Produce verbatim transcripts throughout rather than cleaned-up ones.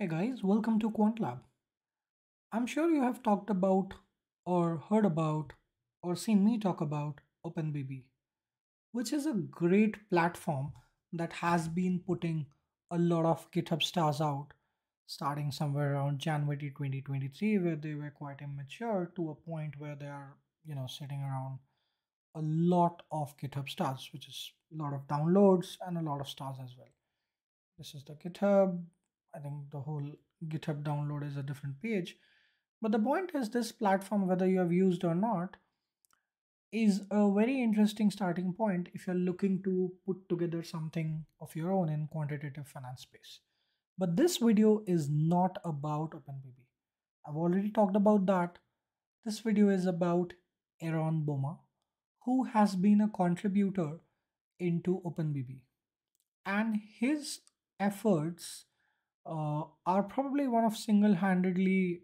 Hey guys, welcome to QuantLab. I'm sure you have talked about or heard about or seen me talk about OpenBB, which is a great platform that has been putting a lot of GitHub stars out, starting somewhere around January twenty twenty-three, where they were quite immature to a point where they are, you know, sitting around a lot of GitHub stars, which is a lot of downloads and a lot of stars as well. This is the GitHub. I think the whole GitHub download is a different page. But the point is, this platform, whether you have used or not, is a very interesting starting point if you're looking to put together something of your own in quantitative finance space. But this video is not about OpenBB. I've already talked about that. This video is about Aaron Boma, who has been a contributor into OpenBB. And his efforts Uh, are probably one of single-handedly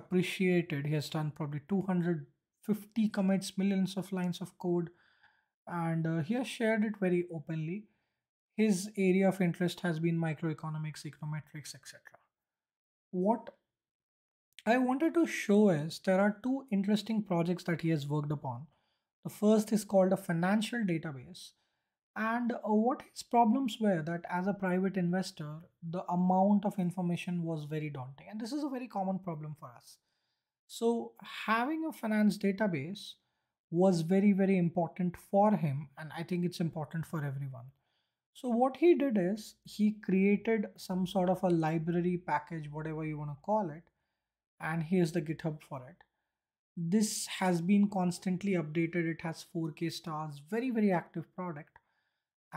appreciated. He has done probably two hundred fifty commits, millions of lines of code, and uh, he has shared it very openly. His area of interest has been microeconomics, econometrics, et cetera. What I wanted to show is there are two interesting projects that he has worked upon. The first is called a financial database. And what his problems were that as a private investor, the amount of information was very daunting. And this is a very common problem for us. So having a finance database was very, very important for him. And I think it's important for everyone. So what he did is he created some sort of a library package, whatever you want to call it. And here's the GitHub for it. This has been constantly updated. It has four K stars, very, very active product.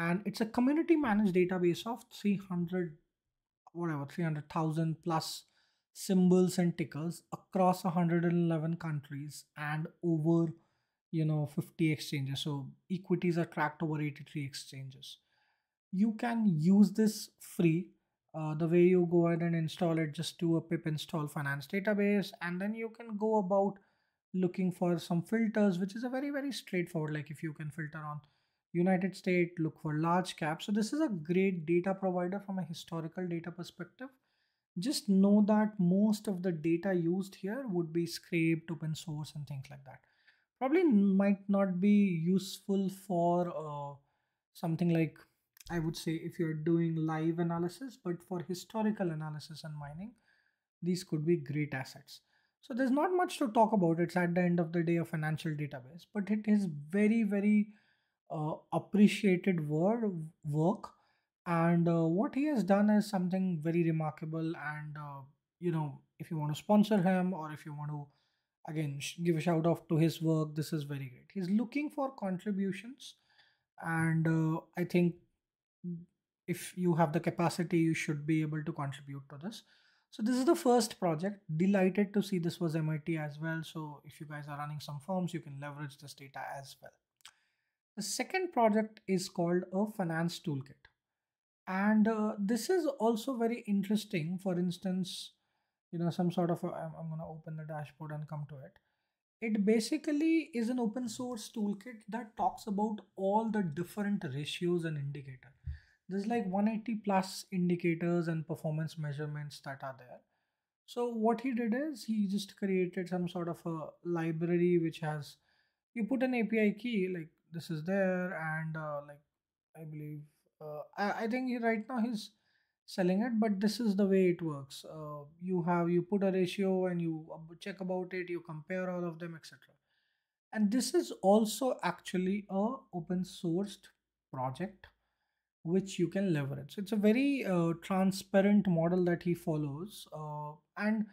And it's a community managed database of three hundred whatever three hundred thousand plus symbols and tickers across one hundred eleven countries and over, you know, fifty exchanges. So equities are tracked over eighty-three exchanges. You can use this free. Uh, the way you go ahead and install it, just do a pip install finance database, and then you can go about looking for some filters, which is a very, very straightforward. Like if you can filter on United States, look for large cap. So this is a great data provider from a historical data perspective. Just know that most of the data used here would be scraped, open source, and things like that. Probably might not be useful for uh, something like, I would say, if you're doing live analysis, but for historical analysis and mining, these could be great assets. So there's not much to talk about. It's at the end of the day a financial database, but it is very, very Uh, appreciated word work. And uh, what he has done is something very remarkable. And uh, you know, if you want to sponsor him, or if you want to again give a shout out to his work, this is very great. He's looking for contributions, and uh, I think if you have the capacity, you should be able to contribute to this. So this is the first project. Delighted to see this was M I T as well. So if you guys are running some firms, you can leverage this data as well. The second project is called a finance toolkit, and uh, this is also very interesting. For instance, you know, some sort of a, I'm, I'm going to open the dashboard and come to it. It basically is an open source toolkit that talks about all the different ratios and indicators. There's like one hundred eighty plus indicators and performance measurements that are there. So what he did is he just created some sort of a library which has, you put an A P I key, like this is there, and uh, like I believe uh, I, I think he, right now he's selling it, but this is the way it works. Uh, you have, you put a ratio and you check about it, you compare all of them, et cetera. And this is also actually a open sourced project which you can leverage. So it's a very uh, transparent model that he follows, uh, and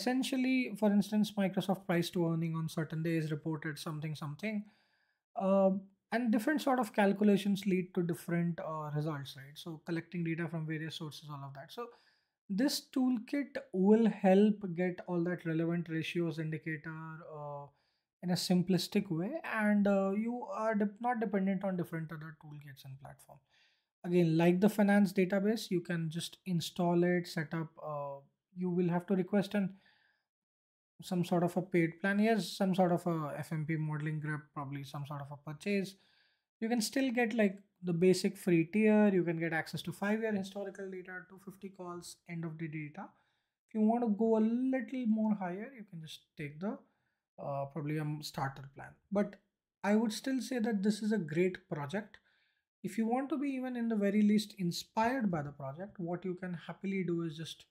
essentially, for instance, Microsoft price to earning on certain days reported something something. Uh, and different sort of calculations lead to different uh, results, right? So collecting data from various sources, all of that. So this toolkit will help get all that relevant ratios, indicator uh, in a simplistic way, and uh, you are de not dependent on different other toolkits and platform. Again, like the finance database, you can just install it, set up. Uh, you will have to request an some sort of a paid plan. Yes, some sort of a F M P modeling grip, probably some sort of a purchase. you can still get like the basic free tier. You can get access to five year historical data, two hundred fifty calls, end of the data. If you want to go a little more higher, you can just take the uh, probably a starter plan. But I would still say that this is a great project. If you want to be even in the very least inspired by the project, what you can happily do is just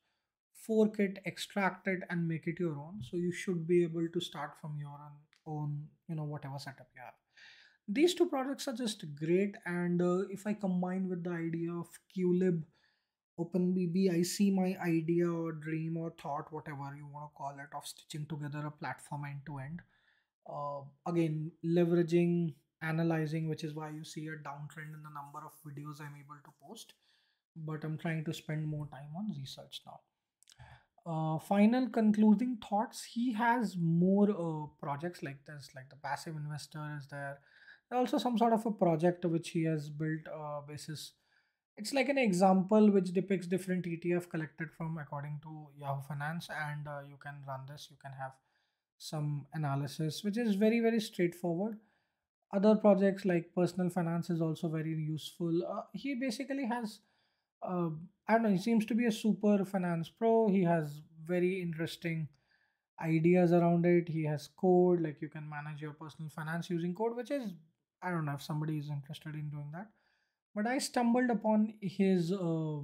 fork it, extract it, and make it your own. So you should be able to start from your own, you know, whatever setup you have. These two products are just great, and uh, if I combine with the idea of Qlib, OpenBB, I see my idea or dream or thought, whatever you want to call it, of stitching together a platform end to end. Uh, again, leveraging, analyzing, which is why you see a downtrend in the number of videos I'm able to post, but I'm trying to spend more time on research now. Uh, final concluding thoughts. He has more uh, projects like this, like the passive investor is there. Also some sort of a project which he has built uh, basis. It's like an example which depicts different E T F collected from according to Yahoo Finance, and uh, you can run this, you can have some analysis, which is very, very straightforward. Other projects like personal finance is also very useful. Uh, he basically has, uh, I don't know, he seems to be a super finance pro. He has very interesting ideas around it. He has code, like you can manage your personal finance using code, which is, I don't know if somebody is interested in doing that. But I stumbled upon his uh,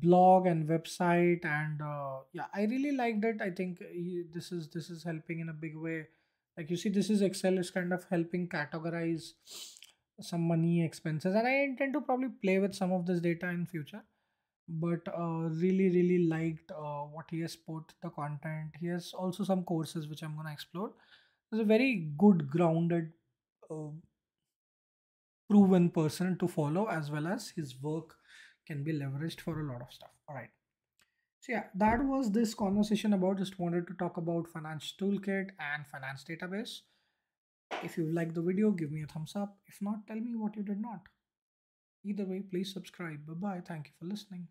blog and website, and uh, yeah, I really liked it. I think he, this is this is helping in a big way. Like you see, this is Excel is kind of helping categorize some money expenses, and I intend to probably play with some of this data in future. But uh, really, really liked uh, what he has put, the content. He has also some courses which I'm gonna explore. There's a very good grounded. Uh, proven person to follow, as well as his work can be leveraged for a lot of stuff. All right, so yeah, that was this conversation about, just wanted to talk about finance toolkit and finance database. If you like the video, give me a thumbs up. If not, tell me what you did not. Either way, please subscribe. Bye bye. Thank you for listening.